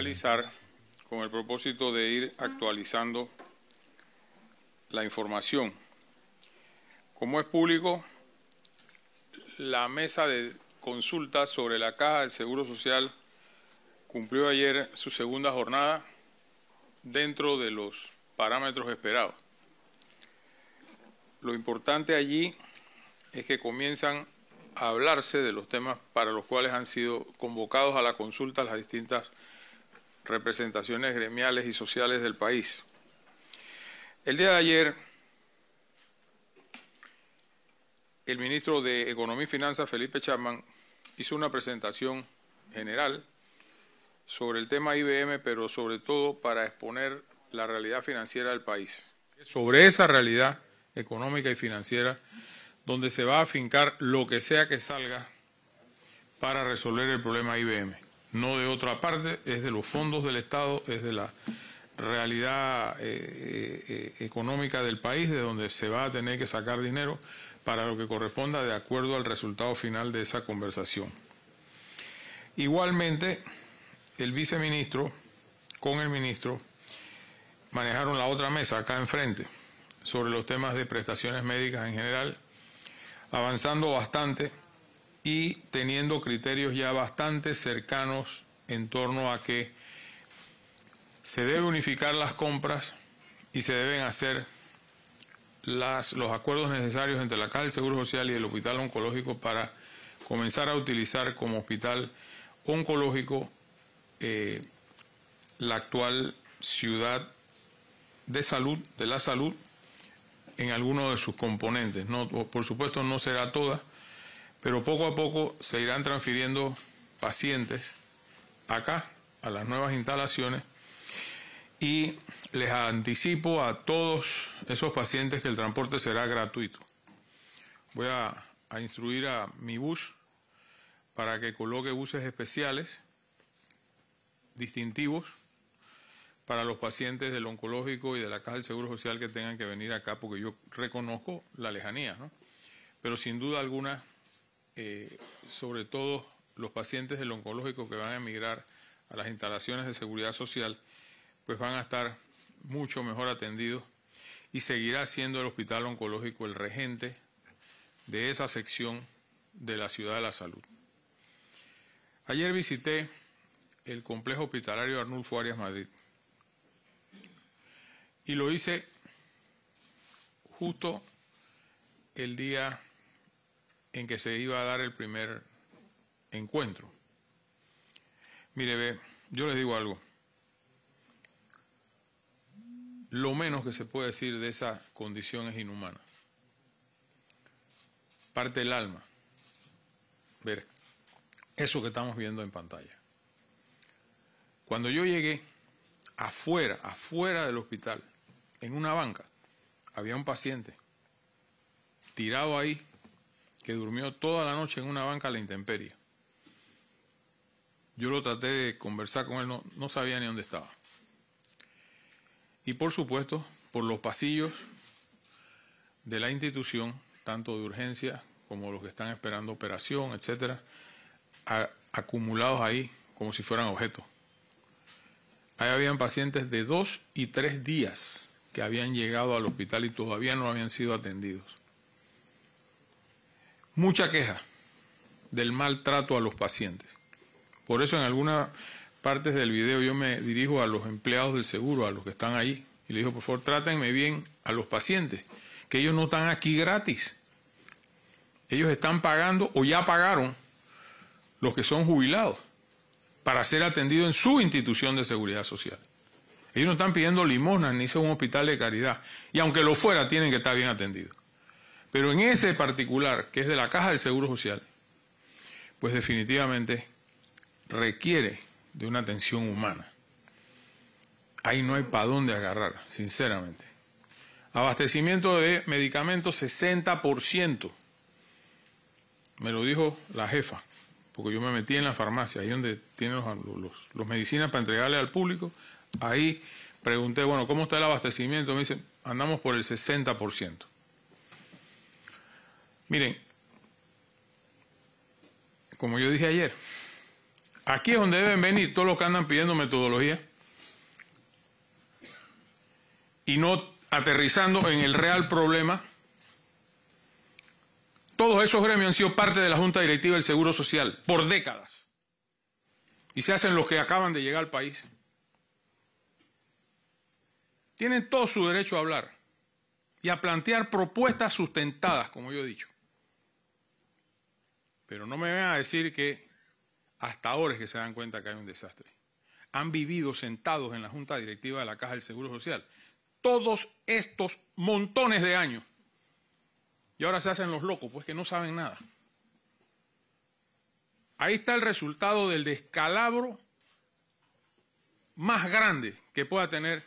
realizar con el propósito de ir actualizando la información. Como es público, la mesa de consulta sobre la Caja del Seguro Social cumplió ayer su segunda jornada dentro de los parámetros esperados. Lo importante allí es que comienzan a hablarse de los temas para los cuales han sido convocados a la consulta las distintas representaciones gremiales y sociales del país. El día de ayer, el ministro de Economía y Finanzas, Felipe Chapman, hizo una presentación general sobre el tema IBM, pero sobre todo para exponer la realidad financiera del país. Sobre esa realidad económica y financiera, donde se va a afincar lo que sea que salga para resolver el problema IBM. No de otra parte, es de los fondos del Estado, es de la realidad económica del país, de donde se va a tener que sacar dinero para lo que corresponda de acuerdo al resultado final de esa conversación. Igualmente, el viceministro con el ministro manejaron la otra mesa acá enfrente sobre los temas de prestaciones médicas en general, avanzando bastante y teniendo criterios ya bastante cercanos en torno a que se debe unificar las compras y se deben hacer los acuerdos necesarios entre la Caja del Seguro Social y el Hospital Oncológico para comenzar a utilizar como hospital oncológico la actual ciudad de salud, de la salud, en alguno de sus componentes. No, por supuesto no será toda, pero poco a poco se irán transfiriendo pacientes acá, a las nuevas instalaciones, y les anticipo a todos esos pacientes que el transporte será gratuito. Voy a instruir a mi bus para que coloque buses especiales, distintivos, para los pacientes del oncológico y de la Caja del Seguro Social que tengan que venir acá, porque yo reconozco la lejanía, ¿no? Pero sin duda alguna, sobre todo los pacientes del oncológico que van a emigrar a las instalaciones de seguridad social, pues van a estar mucho mejor atendidos y seguirá siendo el Hospital Oncológico el regente de esa sección de la Ciudad de la Salud. Ayer visité el complejo hospitalario Arnulfo Arias Madrid y lo hice justo el día en que se iba a dar el primer encuentro. Mire, ve, yo les digo algo. Lo menos que se puede decir de esa condición es inhumana. Parte el alma ver eso que estamos viendo en pantalla. Cuando yo llegué afuera del hospital, en una banca, había un paciente tirado ahí que durmió toda la noche en una banca a la intemperie. Yo lo traté de conversar con él, no sabía ni dónde estaba. Y por supuesto, por los pasillos de la institución, tanto de urgencia como los que están esperando operación, etcétera, acumulados ahí como si fueran objetos. Ahí habían pacientes de 2 y 3 días que habían llegado al hospital y todavía no habían sido atendidos. Mucha queja del maltrato a los pacientes. Por eso en alguna partes del video yo me dirijo a los empleados del seguro, a los que están ahí, y les digo, por favor, trátenme bien a los pacientes, que ellos no están aquí gratis. Ellos están pagando o ya pagaron los que son jubilados para ser atendidos en su institución de seguridad social. Ellos no están pidiendo limosnas ni son un hospital de caridad, y aunque lo fuera, tienen que estar bien atendidos. Pero en ese particular, que es de la Caja del Seguro Social, pues definitivamente requiere de una atención humana. Ahí no hay para dónde agarrar, sinceramente. Abastecimiento de medicamentos 60%. Me lo dijo la jefa, porque yo me metí en la farmacia, ahí donde tienen los medicinas para entregarle al público. Ahí pregunté, bueno, ¿cómo está el abastecimiento? Me dicen, andamos por el 60%. Miren, como yo dije ayer, Aquí es donde deben venir todos los que andan pidiendo metodología y no aterrizando en el real problema. Todos esos gremios han sido parte de la Junta Directiva del Seguro Social por décadas. Y se hacen los que acaban de llegar al país. Tienen todo su derecho a hablar y a plantear propuestas sustentadas, como yo he dicho. Pero no me vengan a decir que hasta ahora es que se dan cuenta que hay un desastre. Han vivido sentados en la Junta Directiva de la Caja del Seguro Social todos estos montones de años. Y ahora se hacen los locos, pues que no saben nada. Ahí está el resultado del descalabro más grande que pueda tener.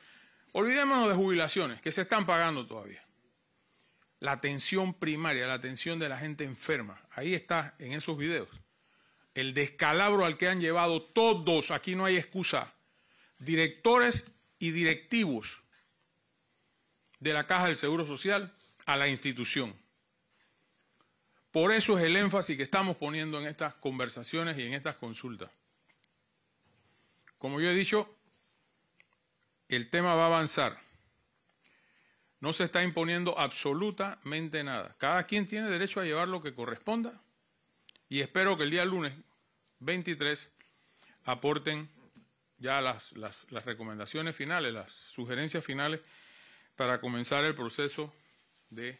Olvidémonos de jubilaciones, que se están pagando todavía. La atención primaria, la atención de la gente enferma. Ahí está en esos videos. El descalabro al que han llevado todos, aquí no hay excusa, directores y directivos de la Caja del Seguro Social a la institución. Por eso es el énfasis que estamos poniendo en estas conversaciones y en estas consultas. Como yo he dicho, el tema va a avanzar. No se está imponiendo absolutamente nada. Cada quien tiene derecho a llevar lo que corresponda y espero que el día lunes 23 aporten ya las recomendaciones finales, las sugerencias finales para comenzar el proceso de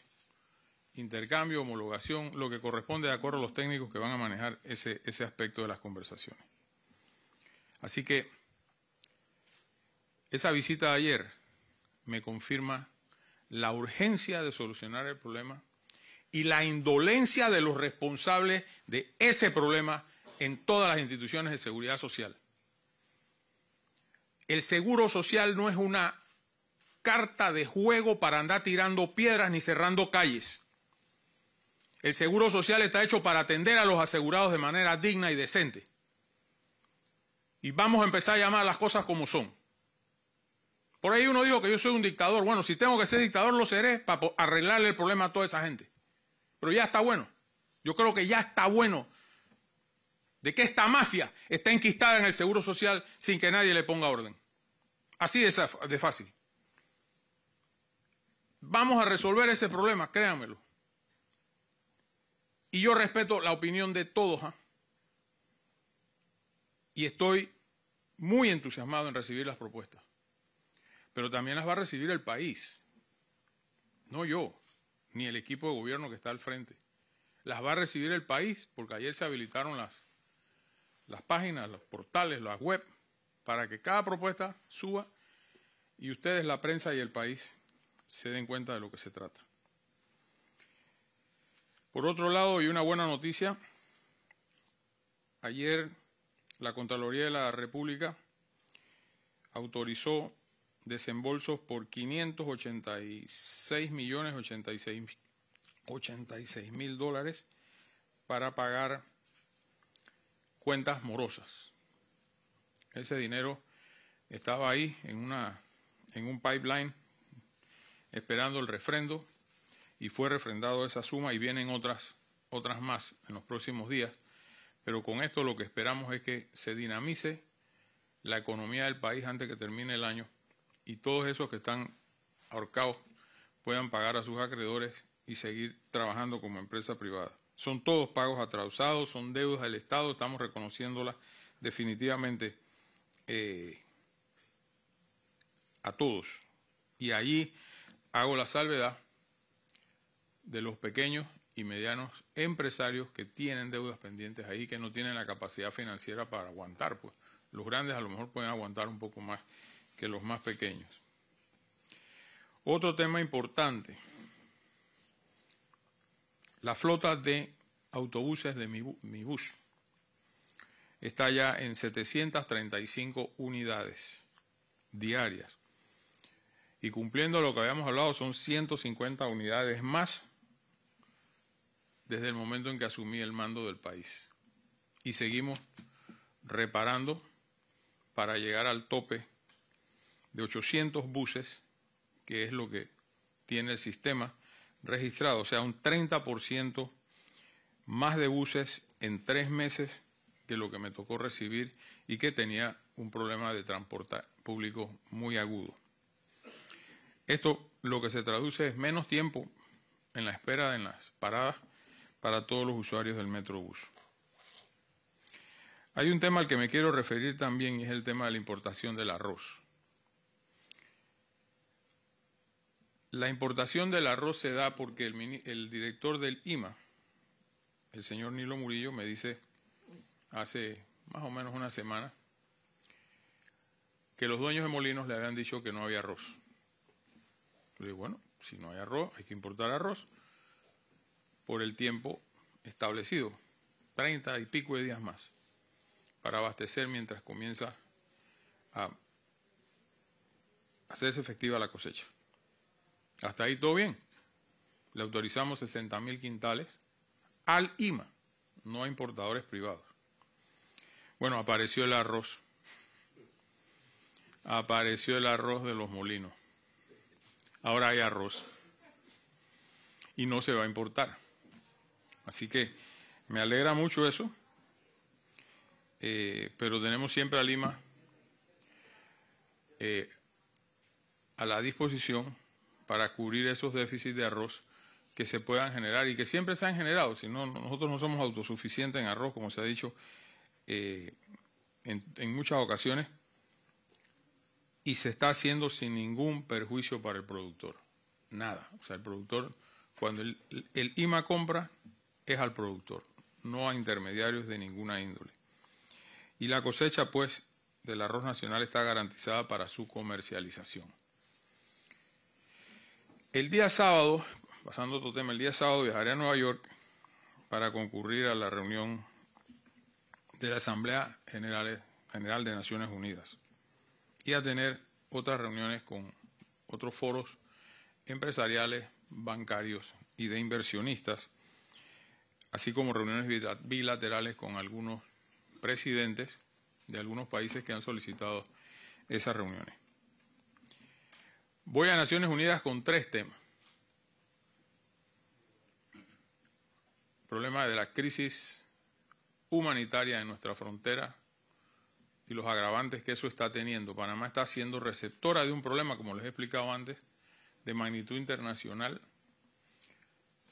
intercambio, homologación, lo que corresponde de acuerdo a los técnicos que van a manejar ese aspecto de las conversaciones. Así que esa visita de ayer me confirma la urgencia de solucionar el problema y la indolencia de los responsables de ese problema en todas las instituciones de seguridad social. El seguro social no es una carta de juego para andar tirando piedras ni cerrando calles. El seguro social está hecho para atender a los asegurados de manera digna y decente. Y vamos a empezar a llamar las cosas como son. Por ahí uno dijo que yo soy un dictador. Bueno, si tengo que ser dictador, lo seré para arreglarle el problema a toda esa gente. Pero ya está bueno. Yo creo que ya está bueno de que esta mafia está enquistada en el seguro social sin que nadie le ponga orden. Así de fácil. Vamos a resolver ese problema, créanmelo. Y yo respeto la opinión de todos, ¿eh? Y estoy muy entusiasmado en recibir las propuestas. Pero también las va a recibir el país. No yo, ni el equipo de gobierno que está al frente. Las va a recibir el país porque ayer se habilitaron las páginas, los portales, las web, para que cada propuesta suba y ustedes, la prensa y el país, se den cuenta de lo que se trata. Por otro lado, y una buena noticia, ayer la Contraloría de la República autorizó desembolsos por 586.086.000 dólares para pagar cuentas morosas. Ese dinero estaba ahí en un pipeline esperando el refrendo. Y fue refrendado esa suma y vienen otras más en los próximos días. Pero con esto lo que esperamos es que se dinamice la economía del país antes que termine el año y todos esos que están ahorcados puedan pagar a sus acreedores y seguir trabajando como empresa privada. Son todos pagos atrasados, son deudas del Estado, estamos reconociéndolas definitivamente a todos. Y allí hago la salvedad de los pequeños y medianos empresarios que tienen deudas pendientes ahí, que no tienen la capacidad financiera para aguantar, pues. Los grandes a lo mejor pueden aguantar un poco más que los más pequeños. Otro tema importante, la flota de autobuses de Mi Bus está ya en 735 unidades diarias. Y cumpliendo lo que habíamos hablado, son 150 unidades más desde el momento en que asumí el mando del país. Y seguimos reparando para llegar al tope de 800 buses, que es lo que tiene el sistema registrado. O sea, un 30% más de buses en 3 meses que lo que me tocó recibir y que tenía un problema de transporte público muy agudo. Esto lo que se traduce es menos tiempo en la espera en las paradas para todos los usuarios del Metrobús. Hay un tema al que me quiero referir también y es el tema de la importación del arroz. La importación del arroz se da porque el director del IMA, el señor Nilo Murillo, me dice hace más o menos una semana que los dueños de molinos le habían dicho que no había arroz. Le digo, bueno, si no hay arroz, hay que importar arroz por el tiempo establecido, 30 y pico de días más, para abastecer mientras comienza a hacerse efectiva la cosecha. Hasta ahí todo bien. Le autorizamos 60.000 quintales al IMA, no a importadores privados. Bueno, apareció el arroz. Apareció el arroz de los molinos. Ahora hay arroz. Y no se va a importar. Así que me alegra mucho eso. Pero tenemos siempre al IMA a la disposición para cubrir esos déficits de arroz que se puedan generar y que siempre se han generado. Si no, nosotros no somos autosuficientes en arroz, como se ha dicho en muchas ocasiones, y se está haciendo sin ningún perjuicio para el productor. Nada. O sea, el productor, cuando el IMA compra, es al productor, no a intermediarios de ninguna índole. Y la cosecha, pues, del arroz nacional está garantizada para su comercialización. El día sábado, pasando a otro tema, el día sábado viajaré a Nueva York para concurrir a la reunión de la Asamblea General de Naciones Unidas y a tener otras reuniones con otros foros empresariales, bancarios y de inversionistas, así como reuniones bilaterales con algunos presidentes de algunos países que han solicitado esas reuniones. Voy a Naciones Unidas con tres temas. El problema de la crisis humanitaria en nuestra frontera y los agravantes que eso está teniendo. Panamá está siendo receptora de un problema, como les he explicado antes, de magnitud internacional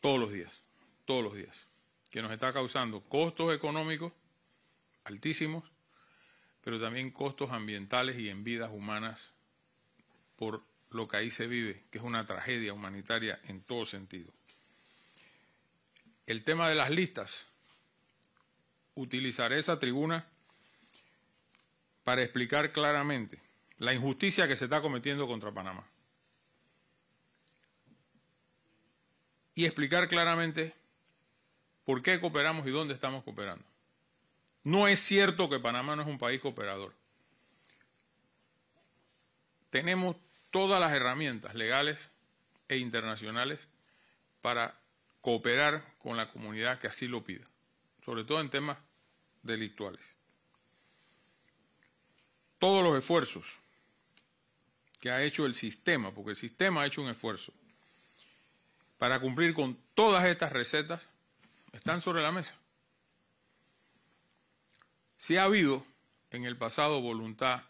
todos los días, que nos está causando costos económicos altísimos, pero también costos ambientales y en vidas humanas por lo que ahí se vive, que es una tragedia humanitaria en todo sentido. El tema de las listas. Utilizaré esa tribuna para explicar claramente la injusticia que se está cometiendo contra Panamá. Y explicar claramente por qué cooperamos y dónde estamos cooperando. No es cierto que Panamá no es un país cooperador. Tenemos todas las herramientas legales e internacionales para cooperar con la comunidad que así lo pida, sobre todo en temas delictuales. Todos los esfuerzos que ha hecho el sistema, porque el sistema ha hecho un esfuerzo para cumplir con todas estas recetas, están sobre la mesa. Si ha habido en el pasado voluntad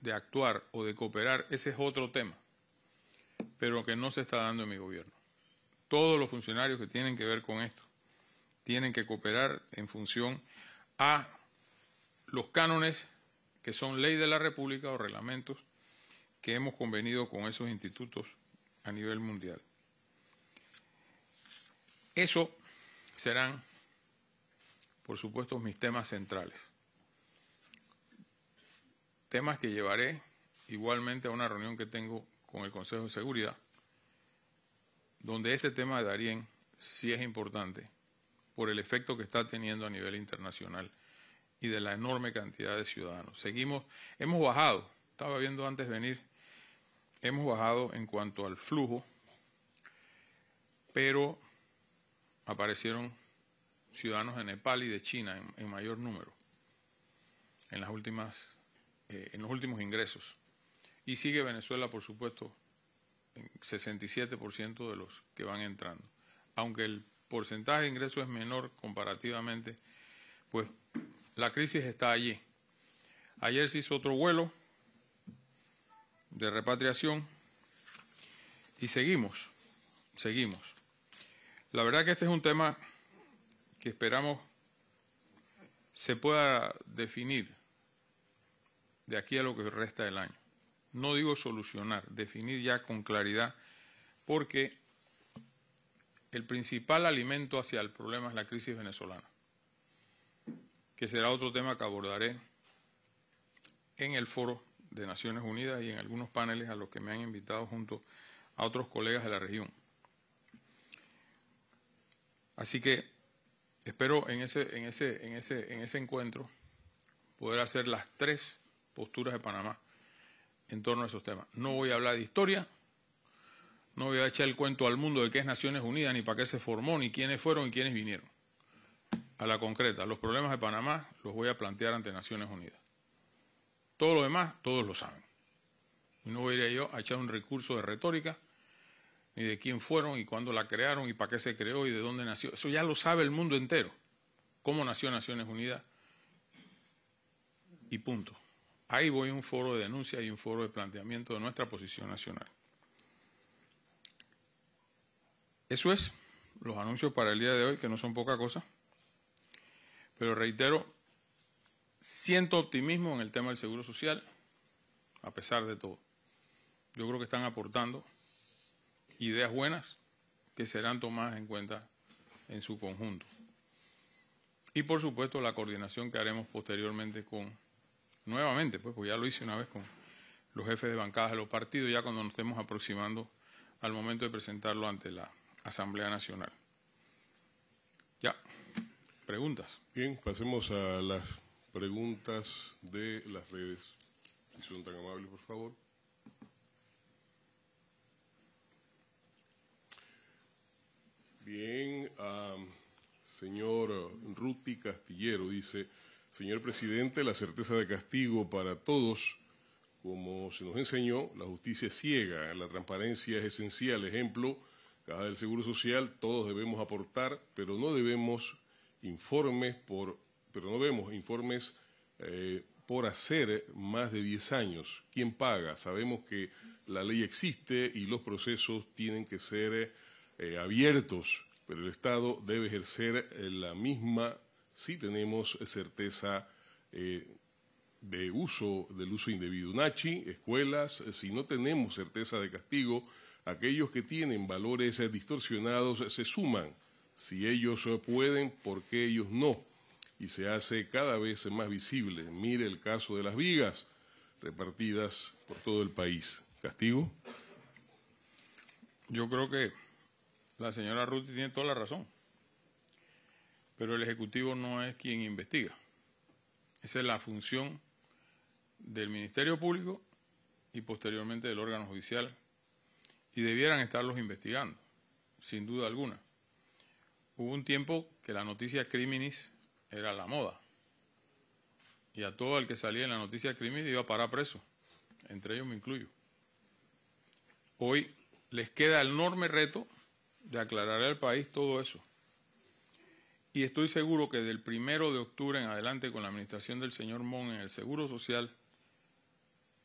de actuar o de cooperar, ese es otro tema, pero que no se está dando en mi gobierno. Todos los funcionarios que tienen que ver con esto tienen que cooperar en función a los cánones que son ley de la República o reglamentos que hemos convenido con esos institutos a nivel mundial. Eso serán, por supuesto, mis temas centrales. Temas que llevaré igualmente a una reunión que tengo con el Consejo de Seguridad, donde este tema de Darién sí es importante por el efecto que está teniendo a nivel internacional y de la enorme cantidad de ciudadanos. Seguimos, hemos bajado, estaba viendo antes de venir, hemos bajado en cuanto al flujo, pero aparecieron ciudadanos de Nepal y de China en mayor número en las últimas en los últimos ingresos. Y sigue Venezuela, por supuesto, en 67% de los que van entrando. Aunque el porcentaje de ingresos es menor comparativamente, pues La crisis está allí. Ayer se hizo otro vuelo de repatriación y seguimos. La verdad que este es un tema que esperamos se pueda definir de aquí a lo que resta del año. No digo solucionar, definir ya con claridad, porque el principal alimento hacia el problema es la crisis venezolana, que será otro tema que abordaré en el foro de Naciones Unidas y en algunos paneles a los que me han invitado junto a otros colegas de la región. Así que espero en ese encuentro poder hacer las tres posturas de Panamá en torno a esos temas. No voy a hablar de historia, no voy a echar el cuento al mundo de qué es Naciones Unidas, ni para qué se formó, ni quiénes fueron y quiénes vinieron. A la concreta, los problemas de Panamá los voy a plantear ante Naciones Unidas. Todo lo demás, todos lo saben. No voy a ir yo a echar un recurso de retórica, ni de quién fueron y cuándo la crearon y para qué se creó y de dónde nació. Eso ya lo sabe el mundo entero. Cómo nació Naciones Unidas y punto. Ahí voy a un foro de denuncia y un foro de planteamiento de nuestra posición nacional. Eso es los anuncios para el día de hoy, que no son poca cosa. Pero reitero, siento optimismo en el tema del seguro social, a pesar de todo. Yo creo que están aportando ideas buenas que serán tomadas en cuenta en su conjunto. Y por supuesto la coordinación que haremos posteriormente nuevamente, pues ya lo hice una vez con los jefes de bancadas de los partidos, ya cuando nos estemos aproximando al momento de presentarlo ante la Asamblea Nacional. Ya, preguntas. Bien, pasemos a las preguntas de las redes. Si son tan amables, por favor. Bien, señor Ruti Castillero dice, señor presidente, la certeza de castigo para todos, como se nos enseñó, la justicia es ciega, la transparencia es esencial. Ejemplo, Caja del Seguro Social, todos debemos aportar, pero no debemos informes por hacer más de 10 años. ¿Quién paga? Sabemos que la ley existe y los procesos tienen que ser abiertos, pero el Estado debe ejercer la misma si tenemos certeza del uso indebido. Nachi, escuelas, si no tenemos certeza de castigo, aquellos que tienen valores distorsionados se suman. Si ellos pueden, ¿por qué ellos no? Y se hace cada vez más visible. Mire el caso de las vigas repartidas por todo el país. ¿Castigo? Yo creo que la señora Ruti tiene toda la razón, pero el Ejecutivo no es quien investiga. Esa es la función del Ministerio Público y posteriormente del órgano judicial, y debieran estarlos investigando, sin duda alguna. Hubo un tiempo que la noticia criminis era la moda, y a todo el que salía en la noticia criminis iba a parar preso, entre ellos me incluyo. Hoy les queda el enorme reto de aclarar al país todo eso. Y estoy seguro que del 1 de octubre en adelante, con la administración del señor Mon en el Seguro Social,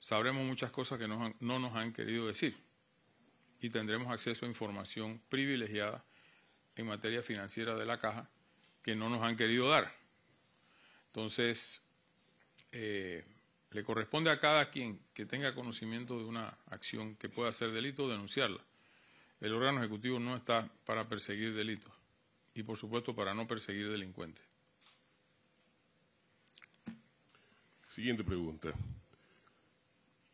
sabremos muchas cosas que no nos han querido decir, y tendremos acceso a información privilegiada en materia financiera de la Caja que no nos han querido dar. Entonces, le corresponde a cada quien que tenga conocimiento de una acción que pueda ser delito denunciarla. El órgano ejecutivo no está para perseguir delitos y, por supuesto, para no perseguir delincuentes. Siguiente pregunta.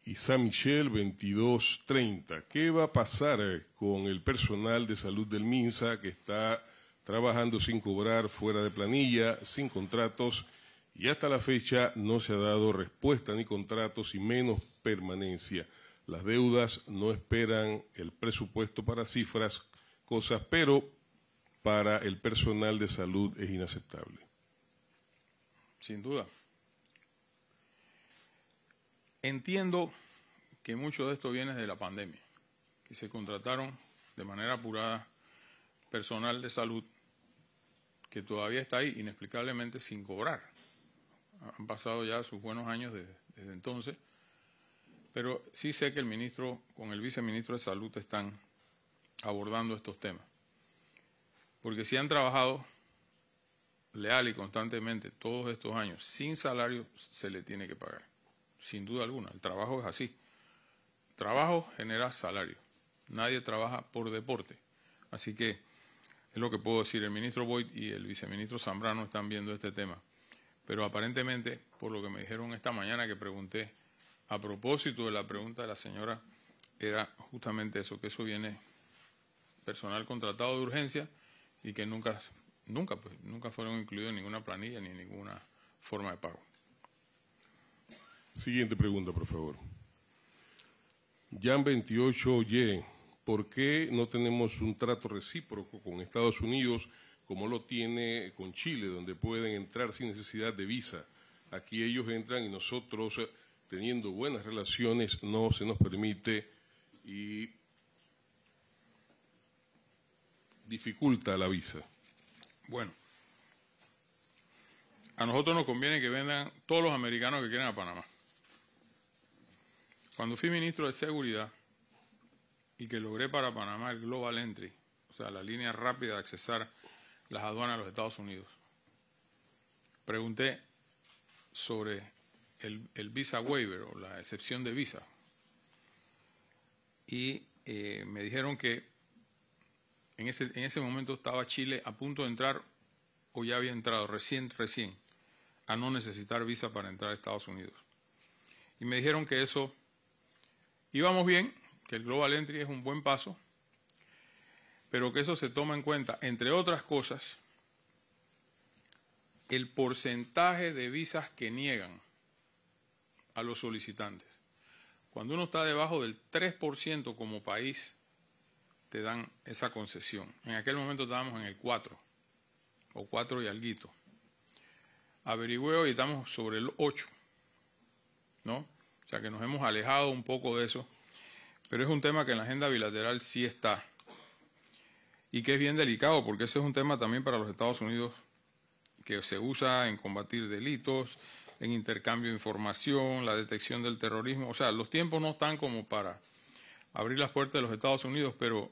Isa Michel, 2230. ¿Qué va a pasar con el personal de salud del MINSA que está trabajando sin cobrar, fuera de planilla, sin contratos, y hasta la fecha no se ha dado respuesta ni contratos y menos permanencia? Las deudas no esperan el presupuesto para cifras, cosas, pero para el personal de salud es inaceptable. Sin duda. Entiendo que mucho de esto viene de la pandemia, que se contrataron de manera apurada personal de salud que todavía está ahí inexplicablemente sin cobrar. han pasado ya sus buenos años desde entonces, pero sí sé que el ministro con el viceministro de Salud están abordando estos temas, porque si han trabajado leal y constantemente todos estos años sin salario, se le tiene que pagar, sin duda alguna. El trabajo es así. Trabajo genera salario. Nadie trabaja por deporte. Así que es lo que puedo decir. El ministro Boyd y el viceministro Zambrano están viendo este tema. Pero aparentemente, por lo que me dijeron esta mañana que pregunté, a propósito de la pregunta de la señora, era justamente eso, que eso viene personal contratado de urgencia y que nunca fueron incluidos en ninguna planilla ni en ninguna forma de pago. Siguiente pregunta, por favor. Jan 28Y, ¿por qué no tenemos un trato recíproco con Estados Unidos como lo tiene con Chile, donde pueden entrar sin necesidad de visa? Aquí ellos entran y nosotros, teniendo buenas relaciones, no se nos permite y dificulta la visa. Bueno, a nosotros nos conviene que vendan todos los americanos que quieran a Panamá. Cuando fui ministro de Seguridad y que logré para Panamá el Global Entry, o sea, la línea rápida de accesar las aduanas a los Estados Unidos, pregunté sobre el visa waiver o la excepción de visa y me dijeron que en ese momento estaba Chile a punto de entrar o ya había entrado recién a no necesitar visa para entrar a Estados Unidos. Y me dijeron que eso íbamos bien, que el Global Entry es un buen paso, pero que eso se toma en cuenta, entre otras cosas, el porcentaje de visas que niegan a los solicitantes. Cuando uno está debajo del 3% como país, te dan esa concesión. En aquel momento estábamos en el 4, o 4 y alguito. Averigüé hoy y estamos sobre el 8, ¿no? O sea que nos hemos alejado un poco de eso, pero es un tema que en la agenda bilateral sí está, y que es bien delicado, porque ese es un tema también para los Estados Unidos que se usa en combatir delitos, en intercambio de información, la detección del terrorismo. O sea, los tiempos no están como para abrir las puertas de los Estados Unidos, pero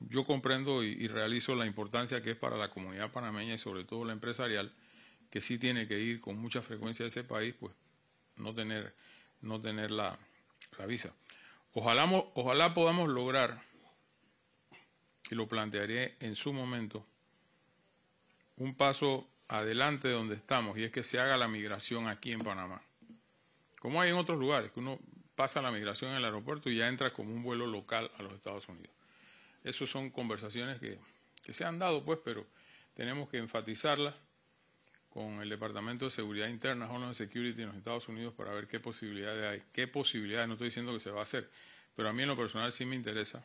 yo comprendo y realizo la importancia que es para la comunidad panameña y sobre todo la empresarial, que sí tiene que ir con mucha frecuencia a ese país, pues no tener la visa. Ojalá podamos lograr, y lo plantearé en su momento, un paso adelante de donde estamos, y es que se haga la migración aquí en Panamá. Como hay en otros lugares, que uno pasa la migración en el aeropuerto y ya entra como un vuelo local a los Estados Unidos. Esas son conversaciones que se han dado, pues, pero tenemos que enfatizarlas con el Departamento de Seguridad Interna, Homeland Security en los Estados Unidos, para ver qué posibilidades hay. ¿Qué posibilidades? No estoy diciendo que se va a hacer, pero a mí en lo personal sí me interesa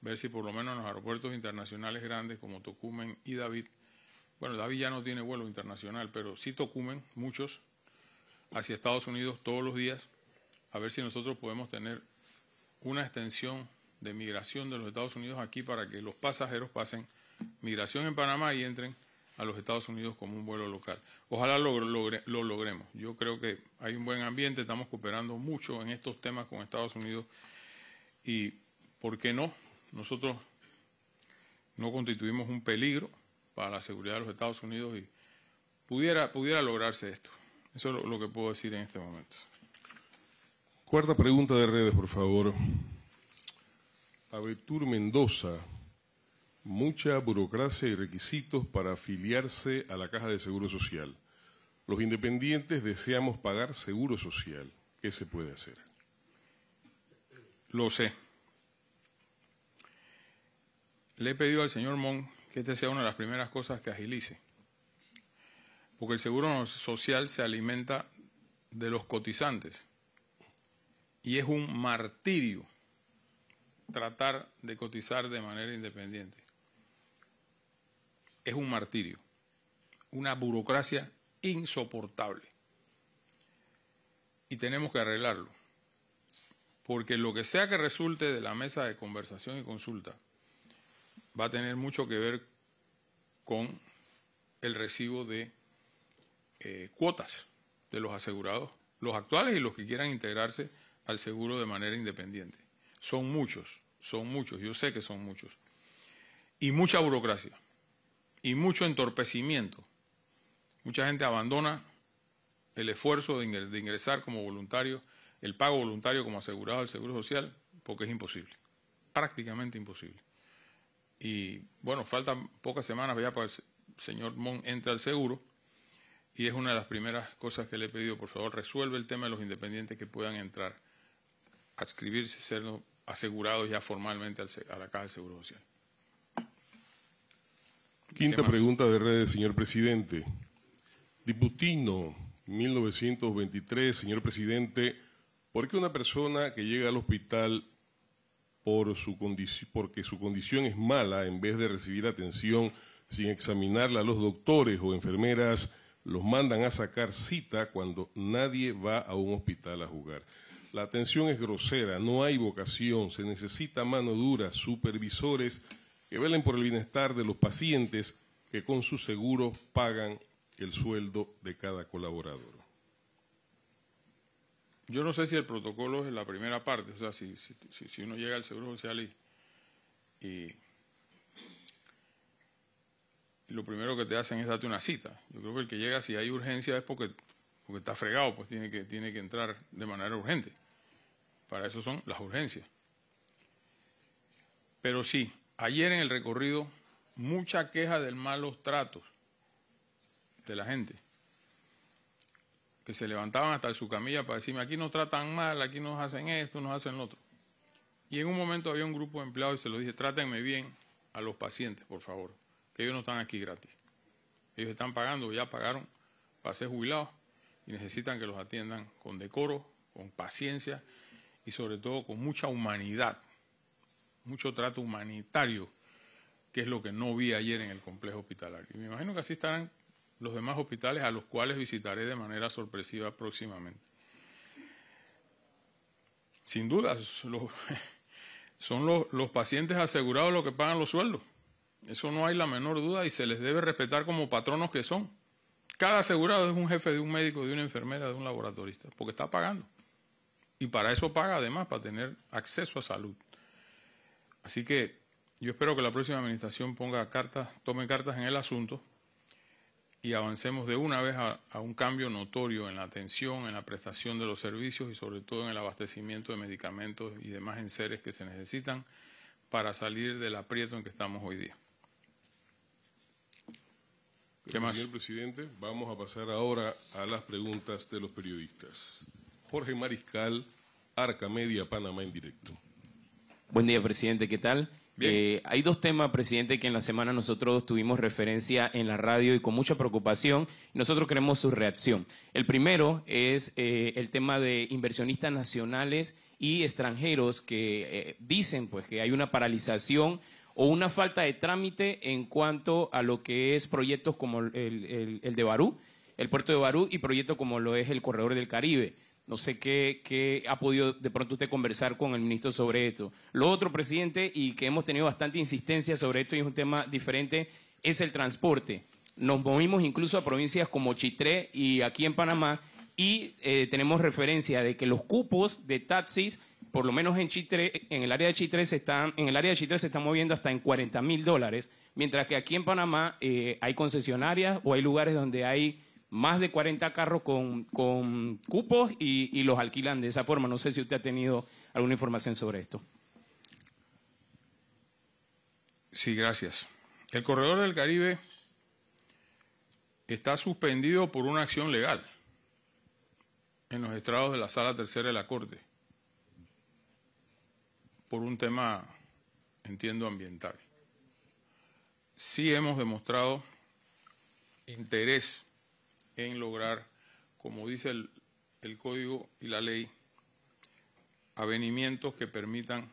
ver si por lo menos en los aeropuertos internacionales grandes como Tocumen y David, bueno, David ya no tiene vuelo internacional, pero sí Tocumen, muchos, hacia Estados Unidos todos los días, a ver si nosotros podemos tener una extensión de migración de los Estados Unidos aquí para que los pasajeros pasen migración en Panamá y entren a los Estados Unidos como un vuelo local. Ojalá lo logremos. Yo creo que hay un buen ambiente, estamos cooperando mucho en estos temas con Estados Unidos y, ¿por qué no? Nosotros no constituimos un peligro para la seguridad de los Estados Unidos y pudiera lograrse esto. Eso es lo que puedo decir en este momento. Cuarta pregunta de redes, por favor. Abetur Mendoza. Mucha burocracia y requisitos para afiliarse a la Caja de Seguro Social. Los independientes deseamos pagar seguro social. ¿Qué se puede hacer? Lo sé. Le he pedido al señor Mon que esta sea una de las primeras cosas que agilice. Porque el seguro social se alimenta de los cotizantes. Y es un martirio tratar de cotizar de manera independiente. Es un martirio, una burocracia insoportable. Y tenemos que arreglarlo, porque lo que sea que resulte de la mesa de conversación y consulta va a tener mucho que ver con el recibo de cuotas de los asegurados, los actuales y los que quieran integrarse al seguro de manera independiente. Son muchos, yo sé que son muchos. Y mucha burocracia, y mucho entorpecimiento. Mucha gente abandona el esfuerzo de ingresar como voluntario, el pago voluntario como asegurado al Seguro Social, porque es imposible, prácticamente imposible. Y bueno, faltan pocas semanas ya para que el señor Mon entre al seguro, y es una de las primeras cosas que le he pedido, por favor, resuelve el tema de los independientes que puedan entrar, adscribirse, ser asegurados ya formalmente a la Caja de Seguro Social. Quinta pregunta de redes, señor presidente. Diputino, 1923, señor presidente, ¿por qué una persona que llega al hospital porque su condición es mala, en vez de recibir atención sin examinarla, los doctores o enfermeras los mandan a sacar cita cuando nadie va a un hospital a jugar? La atención es grosera, no hay vocación, se necesita mano dura, supervisores que velen por el bienestar de los pacientes que con su seguro pagan el sueldo de cada colaborador. Yo no sé si el protocolo es la primera parte, o sea, si uno llega al Seguro Social y lo primero que te hacen es darte una cita. Yo creo que el que llega, si hay urgencia, es porque está fregado, pues tiene que entrar de manera urgente. Para eso son las urgencias. Pero sí, ayer en el recorrido, mucha queja de malos tratos de la gente, que se levantaban hasta su camilla para decirme, aquí nos tratan mal, aquí nos hacen esto, nos hacen lo otro. Y en un momento había un grupo de empleados y se lo dije, trátenme bien a los pacientes, por favor, que ellos no están aquí gratis. Ellos están pagando, ya pagaron para ser jubilados y necesitan que los atiendan con decoro, con paciencia y sobre todo con mucha humanidad, mucho trato humanitario, que es lo que no vi ayer en el complejo hospitalario. Y me imagino que así estarán los demás hospitales a los cuales visitaré de manera sorpresiva próximamente. Sin duda, son los pacientes asegurados los que pagan los sueldos. Eso no hay la menor duda y se les debe respetar como patronos que son. Cada asegurado es un jefe de un médico, de una enfermera, de un laboratorista, porque está pagando. Y para eso paga además, para tener acceso a salud. Así que yo espero que la próxima administración tome cartas en el asunto y avancemos de una vez a un cambio notorio en la atención, en la prestación de los servicios y sobre todo en el abastecimiento de medicamentos y demás enseres que se necesitan para salir del aprieto en que estamos hoy día. ¿Qué más? Señor presidente, vamos a pasar ahora a las preguntas de los periodistas. Jorge Mariscal, Arca Media, Panamá en directo. Buen día, presidente, ¿qué tal? Hay dos temas, presidente, que en la semana nosotros tuvimos referencia en la radio y con mucha preocupación. Nosotros queremos su reacción. El primero es el tema de inversionistas nacionales y extranjeros que dicen pues, que hay una paralización o una falta de trámite en cuanto a lo que es proyectos como el de Barú, el puerto de Barú y proyectos como lo es el Corredor del Caribe. No sé qué ha podido de pronto usted conversar con el ministro sobre esto. Lo otro, presidente, y que hemos tenido bastante insistencia sobre esto y es un tema diferente, es el transporte. Nos movimos incluso a provincias como Chitré y aquí en Panamá y tenemos referencia de que los cupos de taxis, por lo menos en Chitré, en el área de Chitré se están moviendo hasta en $40.000, mientras que aquí en Panamá hay concesionarias o hay lugares donde hay más de 40 carros con cupos y los alquilan de esa forma. No sé si usted ha tenido alguna información sobre esto. Sí, gracias. El Corredor del Caribe está suspendido por una acción legal en los estrados de la Sala Tercera de la Corte por un tema, entiendo, ambiental. Sí hemos demostrado interés en lograr, como dice el código y la ley, avenimientos que permitan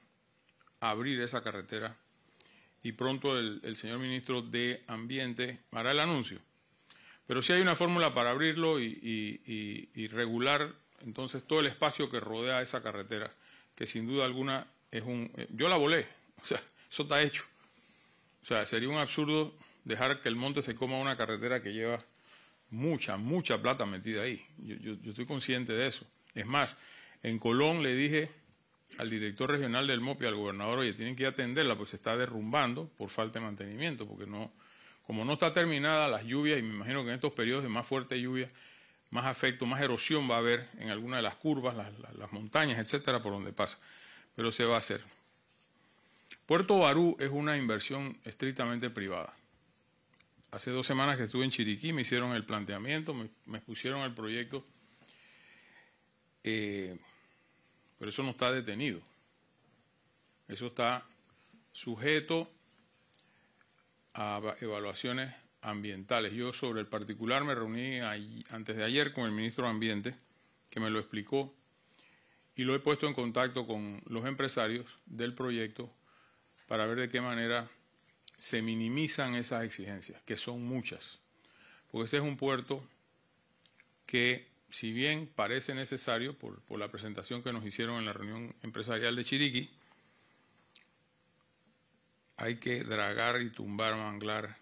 abrir esa carretera y pronto el señor ministro de Ambiente hará el anuncio. Pero sí hay una fórmula para abrirlo y regular entonces todo el espacio que rodea esa carretera, que sin duda alguna es un... Yo la volé, o sea, eso está hecho. O sea, sería un absurdo dejar que el monte se coma una carretera que lleva mucha plata metida ahí. Yo estoy consciente de eso. Es más, en Colón le dije al director regional del MOP y al gobernador, oye, tienen que atenderla, pues se está derrumbando por falta de mantenimiento, porque no, como no está terminada las lluvias, y me imagino que en estos periodos de más fuerte lluvia, más afecto, más erosión va a haber en alguna de las curvas, las montañas, etcétera, por donde pasa. Pero se va a hacer. Puerto Barú es una inversión estrictamente privada. Hace 2 semanas que estuve en Chiriquí, me hicieron el planteamiento, me expusieron el proyecto, pero eso no está detenido. Eso está sujeto a evaluaciones ambientales. Yo sobre el particular me reuní antes de ayer con el ministro de Ambiente, que me lo explicó, y lo he puesto en contacto con los empresarios del proyecto para ver de qué manera se minimizan esas exigencias, que son muchas. Porque ese es un puerto que, si bien parece necesario, por la presentación que nos hicieron en la reunión empresarial de Chiriquí, hay que dragar y tumbar manglar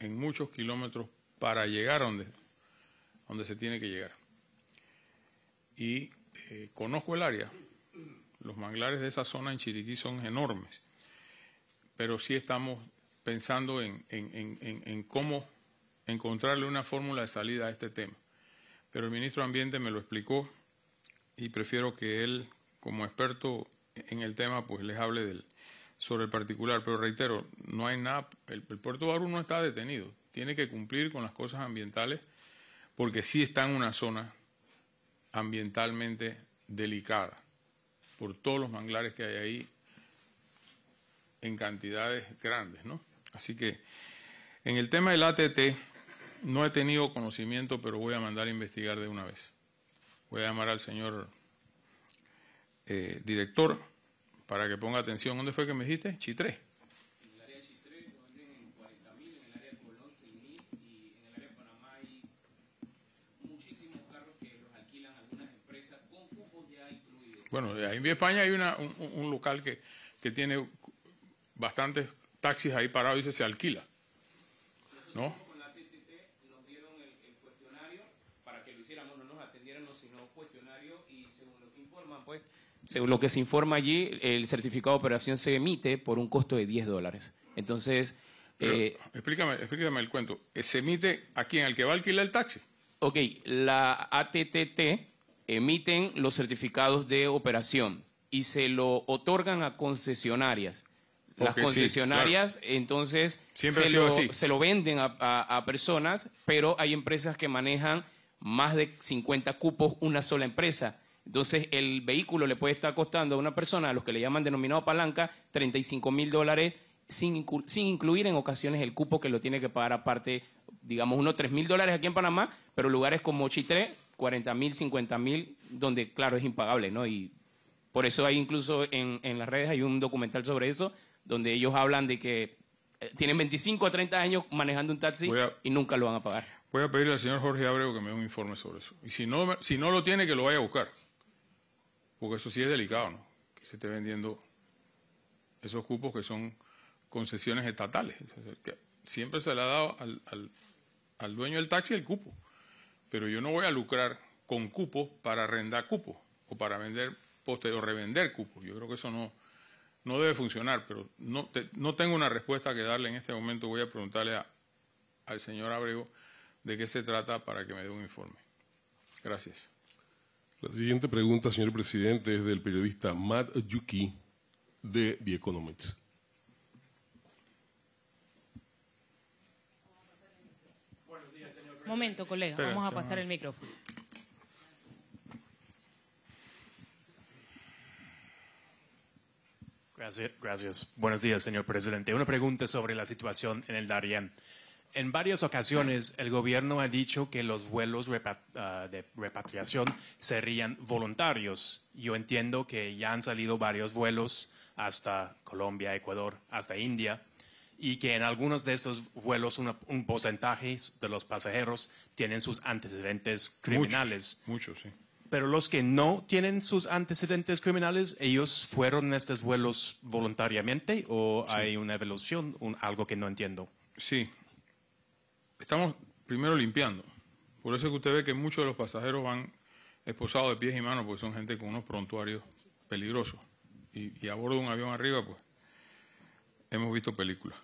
en muchos kilómetros para llegar donde se tiene que llegar. Y conozco el área. Los manglares de esa zona en Chiriquí son enormes, pero sí estamos pensando en cómo encontrarle una fórmula de salida a este tema. Pero el ministro de Ambiente me lo explicó y prefiero que él, como experto en el tema, pues les hable sobre el particular. Pero reitero, no hay nada, el puerto Barú no está detenido, tiene que cumplir con las cosas ambientales porque sí está en una zona ambientalmente delicada, por todos los manglares que hay ahí en cantidades grandes, ¿no? Así que en el tema del ATT no he tenido conocimiento, pero voy a mandar a investigar de una vez. Voy a llamar al señor director para que ponga atención. ¿Dónde fue que me dijiste? Chitré. En el área de Chitré lo venden en 40.000, en el área de Colón 6.000 y en el área de Panamá hay muchísimos carros que los alquilan algunas empresas con cupos ya incluidos. Bueno, ahí en España hay un local que tiene bastantes taxis ahí parados y se alquila, ¿no? Con la TTT nos dieron el cuestionario para que lo hiciéramos, no nos atendieran, sino cuestionario, y según lo que informan, pues, según lo que se informa allí, el certificado de operación se emite por un costo de $10. Entonces, pero, explícame el cuento. ¿Se emite a quién? ¿Al que va a alquilar el taxi? Ok, la ATTT emiten los certificados de operación y se lo otorgan a concesionarias. Las concesionarias, sí, claro, entonces se lo venden a personas, pero hay empresas que manejan más de 50 cupos una sola empresa. Entonces el vehículo le puede estar costando a una persona, a los que le llaman denominado palanca, $35.000 sin incluir en ocasiones el cupo que lo tiene que pagar aparte, digamos unos $3.000 aquí en Panamá, pero lugares como Chitré, $40.000, $50.000, donde claro es impagable, ¿no? Y por eso hay incluso en las redes hay un documental sobre eso, donde ellos hablan de que tienen 25 a 30 años manejando un taxi y nunca lo van a pagar. Voy a pedirle al señor Jorge Abrego que me dé un informe sobre eso. Y si no lo tiene, que lo vaya a buscar. Porque eso sí es delicado, ¿no? Que se esté vendiendo esos cupos que son concesiones estatales. Que siempre se le ha dado al dueño del taxi el cupo. Pero yo no voy a lucrar con cupos para arrendar cupos o para vender o revender cupos. Yo creo que eso no debe funcionar, pero no tengo una respuesta que darle en este momento. Voy a preguntarle al señor Abrego de qué se trata para que me dé un informe. Gracias. La siguiente pregunta, señor presidente, es del periodista Matt Yuki de The Economist. Buenos días, señor presidente. Momento, colega. Espera, vamos a pasar el micrófono. Gracias. Buenos días, señor presidente. Una pregunta sobre la situación en el Darién. En varias ocasiones, el gobierno ha dicho que los vuelos de repatriación serían voluntarios. Yo entiendo que ya han salido varios vuelos hasta Colombia, Ecuador, hasta India, y que en algunos de estos vuelos un porcentaje de los pasajeros tienen sus antecedentes criminales. Muchos, sí. Pero los que no tienen sus antecedentes criminales, ¿ellos fueron en estos vuelos voluntariamente o hay una evolución, algo que no entiendo? Sí. Estamos primero limpiando. Por eso es que usted ve que muchos de los pasajeros van esposados de pies y manos, porque son gente con unos prontuarios peligrosos. Y a bordo de un avión arriba, pues, hemos visto películas.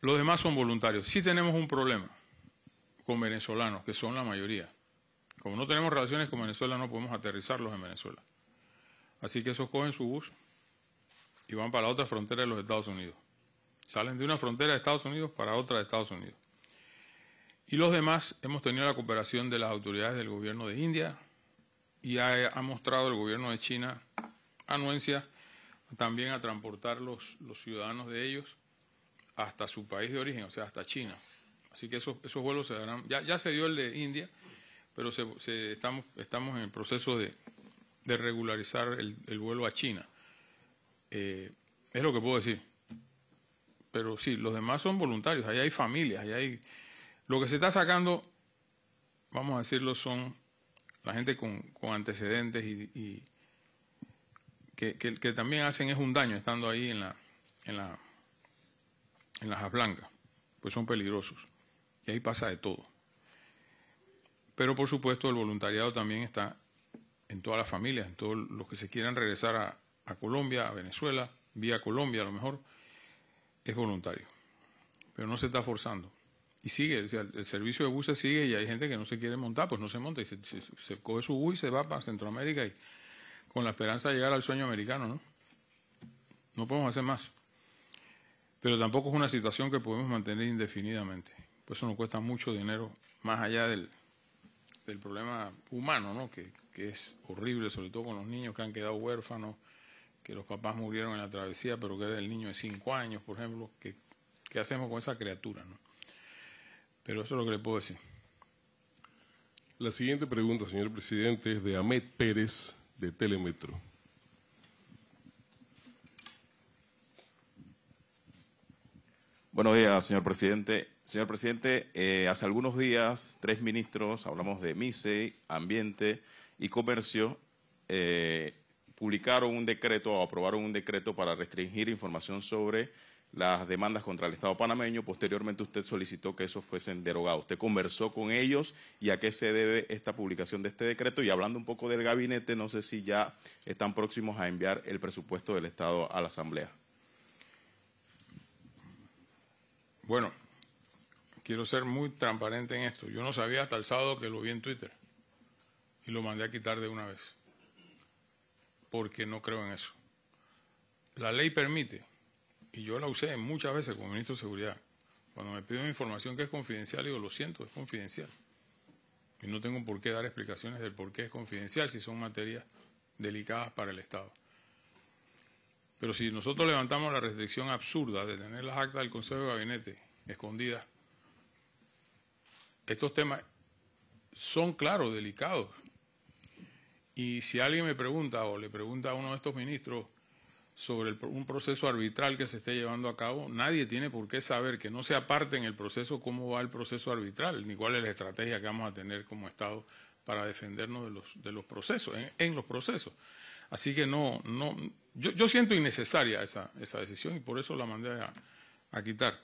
Los demás son voluntarios. Sí tenemos un problema con venezolanos, que son la mayoría. Como no tenemos relaciones con Venezuela, no podemos aterrizarlos en Venezuela. Así que esos cogen su bus y van para la otra frontera de los Estados Unidos. Salen de una frontera de Estados Unidos para otra de Estados Unidos. Y los demás hemos tenido la cooperación de las autoridades del gobierno de India y ha mostrado el gobierno de China anuencia también a transportar los ciudadanos de ellos hasta su país de origen, o sea, hasta China. Así que esos vuelos se darán. Ya se dio el de India, pero estamos en el proceso de regularizar el vuelo a China. Es lo que puedo decir. Pero sí, los demás son voluntarios. Allá hay familias, allá hay... Lo que se está sacando, vamos a decirlo, son la gente con antecedentes y que también hacen es un daño estando ahí en las blancas, pues son peligrosos. Y ahí pasa de todo. Pero, por supuesto, el voluntariado también está en todas las familias, en todos los que se quieran regresar a Colombia, a Venezuela, vía Colombia a lo mejor, es voluntario. Pero no se está forzando. Y sigue, o sea, el servicio de buses sigue y hay gente que no se quiere montar, pues no se monta y se coge su bus y se va para Centroamérica y con la esperanza de llegar al sueño americano, ¿no? No podemos hacer más. Pero tampoco es una situación que podemos mantener indefinidamente. Por eso nos cuesta mucho dinero, más allá del problema humano, ¿no? Que es horrible, sobre todo con los niños que han quedado huérfanos, que los papás murieron en la travesía, pero que era el niño de 5 años, por ejemplo. ¿Qué hacemos con esa criatura, no? Pero eso es lo que le puedo decir. La siguiente pregunta, señor presidente, es de Ahmed Pérez, de Telemetro. Buenos días, señor presidente. Señor presidente, hace algunos días 3 ministros, hablamos de MICE, Ambiente y Comercio, publicaron un decreto o aprobaron un decreto para restringir información sobre las demandas contra el Estado panameño. Posteriormente usted solicitó que eso fuesen derogados. Usted conversó con ellos y a qué se debe esta publicación de este decreto. Y hablando un poco del gabinete, no sé si ya están próximos a enviar el presupuesto del Estado a la Asamblea. Bueno, quiero ser muy transparente en esto. Yo no sabía hasta el sábado que lo vi en Twitter y lo mandé a quitar de una vez porque no creo en eso. La ley permite... Y yo la usé muchas veces como ministro de Seguridad. Cuando me piden información que es confidencial, digo, lo siento, es confidencial. Y no tengo por qué dar explicaciones del por qué es confidencial si son materias delicadas para el Estado. Pero si nosotros levantamos la restricción absurda de tener las actas del Consejo de Gabinete escondidas, estos temas son, claro, delicados. Y si alguien me pregunta o le pregunta a uno de estos ministros sobre un proceso arbitral que se esté llevando a cabo, nadie tiene por qué saber, que no se aparte en el proceso, cómo va el proceso arbitral, ni cuál es la estrategia que vamos a tener como Estado para defendernos de los procesos, en los procesos. Así que yo siento innecesaria esa decisión y por eso la mandé a quitar.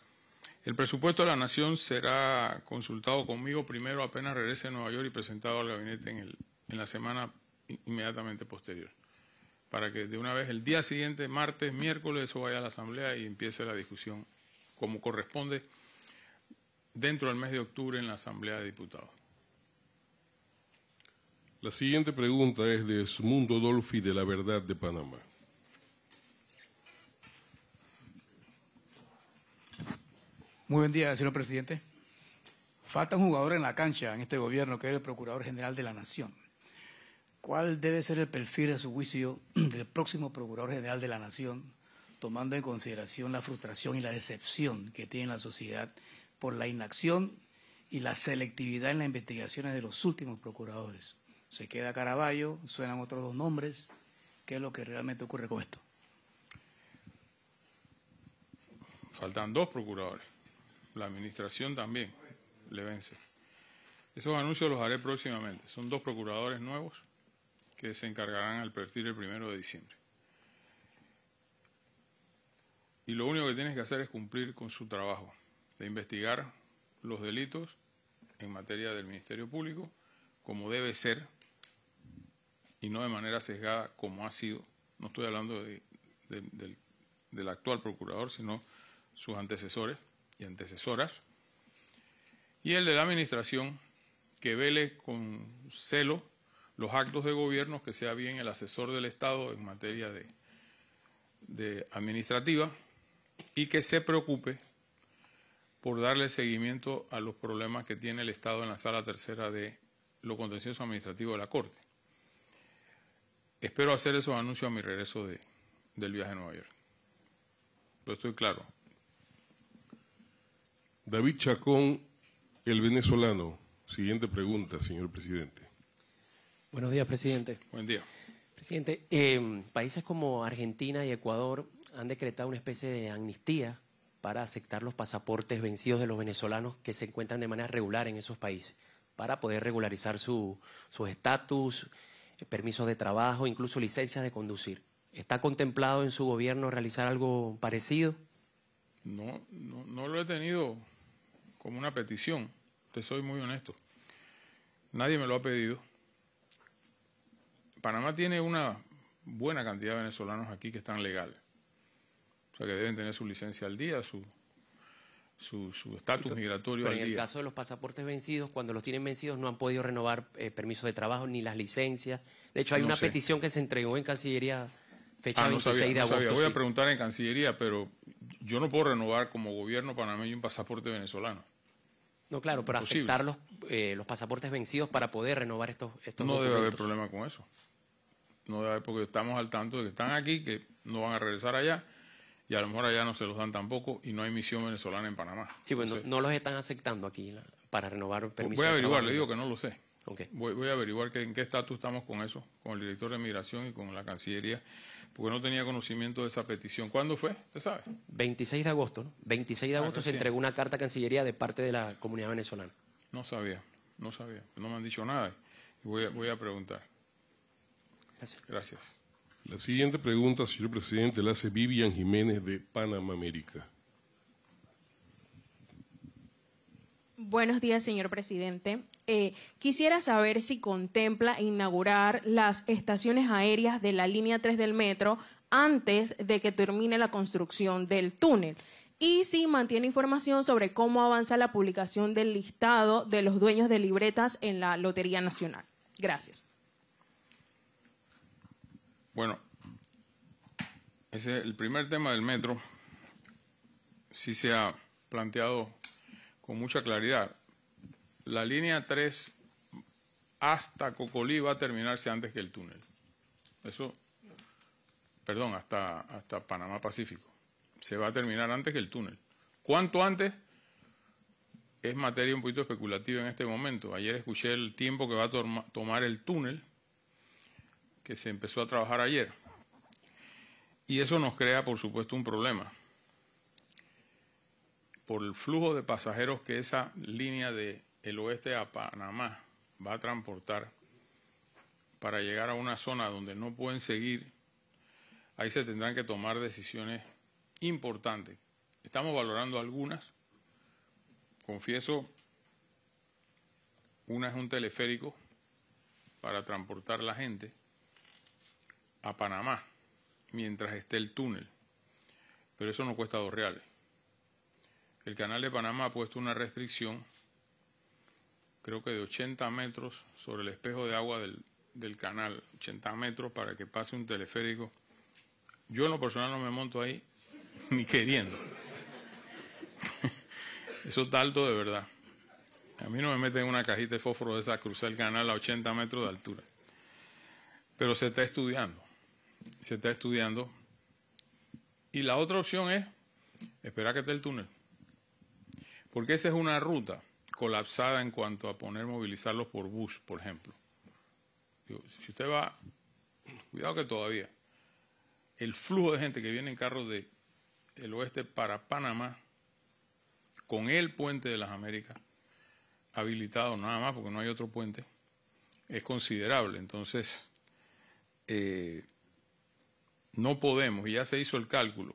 El presupuesto de la Nación será consultado conmigo primero apenas regrese a Nueva York y presentado al gabinete en la semana inmediatamente posterior, para que de una vez el día siguiente, martes, miércoles, eso vaya a la Asamblea y empiece la discusión como corresponde dentro del mes de octubre en la Asamblea de Diputados. La siguiente pregunta es de Edmundo Dolfi, de La Verdad de Panamá. Muy buen día, señor presidente. Falta un jugador en la cancha en este gobierno, que es el Procurador General de la Nación. ¿Cuál debe ser el perfil, a su juicio, del próximo Procurador General de la Nación, tomando en consideración la frustración y la decepción que tiene la sociedad por la inacción y la selectividad en las investigaciones de los últimos procuradores? Se queda Caraballo, suenan otros 2 nombres. ¿Qué es lo que realmente ocurre con esto? Faltan 2 procuradores. La administración también le vence. Esos anuncios los haré próximamente. Son 2 procuradores nuevos que se encargarán al partir del 1 de diciembre. y lo único que tienes que hacer es cumplir con su trabajo de investigar los delitos en materia del Ministerio Público como debe ser y no de manera sesgada como ha sido. No estoy hablando del actual procurador, sino sus antecesores y antecesoras, y el de la administración que vele con celo los actos de gobierno, que sea bien el asesor del Estado en materia de administrativa y que se preocupe por darle seguimiento a los problemas que tiene el Estado en la sala tercera de lo contencioso administrativo de la Corte. Espero hacer esos anuncios a mi regreso del viaje a Nueva York. Pero estoy claro. David Chacón, el venezolano. Siguiente pregunta, señor presidente. Buenos días, presidente. Buen día. Presidente, países como Argentina y Ecuador han decretado una especie de amnistía para aceptar los pasaportes vencidos de los venezolanos que se encuentran de manera regular en esos países, para poder regularizar su estatus, permisos de trabajo, incluso licencias de conducir. ¿Está contemplado en su gobierno realizar algo parecido? No lo he tenido como una petición. Te soy muy honesto. Nadie me lo ha pedido. Panamá tiene una buena cantidad de venezolanos aquí que están legales. O sea, que deben tener su licencia al día, su estatus migratorio al día. Pero en el caso de los pasaportes vencidos, cuando los tienen vencidos no han podido renovar permisos de trabajo ni las licencias. De hecho, hay una petición que se entregó en Cancillería fecha 26 de agosto. Voy a preguntar en Cancillería, pero yo no puedo renovar como gobierno panameño un pasaporte venezolano. No, claro, pero aceptar los pasaportes vencidos para poder renovar estos documentos. No debe haber problema con eso. No debe haber, porque estamos al tanto de que están aquí, que no van a regresar allá, y a lo mejor allá no se los dan tampoco, y no hay misión venezolana en Panamá. Sí, pues entonces, no los están aceptando aquí para renovar permisos. Voy a averiguar, le digo que no lo sé. Okay. Voy a averiguar en qué estatus estamos con eso, con el director de Migración y con la Cancillería, porque no tenía conocimiento de esa petición. ¿Cuándo fue? ¿Usted sabe? 26 de agosto, ¿no? 26 de agosto se entregó una carta a Cancillería de parte de la comunidad venezolana. No sabía. No me han dicho nada. Voy a preguntar. Gracias. La siguiente pregunta, señor presidente, la hace Vivian Jiménez de Panamá América. Buenos días, señor presidente. Quisiera saber si contempla inaugurar las estaciones aéreas de la línea 3 del metro antes de que termine la construcción del túnel y si mantiene información sobre cómo avanza la publicación del listado de los dueños de libretas en la Lotería Nacional. Gracias. Bueno, ese es el primer tema del metro. Sí se ha planteado con mucha claridad. La línea 3 hasta Cocolí va a terminarse antes que el túnel. Eso, perdón, hasta Panamá Pacífico. Se va a terminar antes que el túnel. ¿Cuánto antes? Es materia un poquito especulativa en este momento. Ayer escuché el tiempo que va a tomar el túnel, que se empezó a trabajar ayer. Y eso nos crea, por supuesto, un problema por el flujo de pasajeros que esa línea del oeste a Panamá va a transportar para llegar a una zona donde no pueden seguir. Ahí se tendrán que tomar decisiones importantes. Estamos valorando algunas. Confieso, una es un teleférico para transportar la gente a Panamá mientras esté el túnel. Pero eso no cuesta $2. El Canal de Panamá ha puesto una restricción, creo que de 80 metros sobre el espejo de agua del canal, 80 metros para que pase un teleférico. Yo en lo personal no me monto ahí, ni queriendo. Eso está alto de verdad. A mí no me meten una cajita de fósforo de esa, cruzar el canal a 80 metros de altura. Pero se está estudiando. Y la otra opción es esperar que esté el túnel. Porque esa es una ruta colapsada en cuanto a movilizarlos por bus, por ejemplo. Si usted va, cuidado que todavía, el flujo de gente que viene en carros del oeste para Panamá, con el puente de las Américas, habilitado nada más porque no hay otro puente, es considerable. Entonces, no podemos, y ya se hizo el cálculo,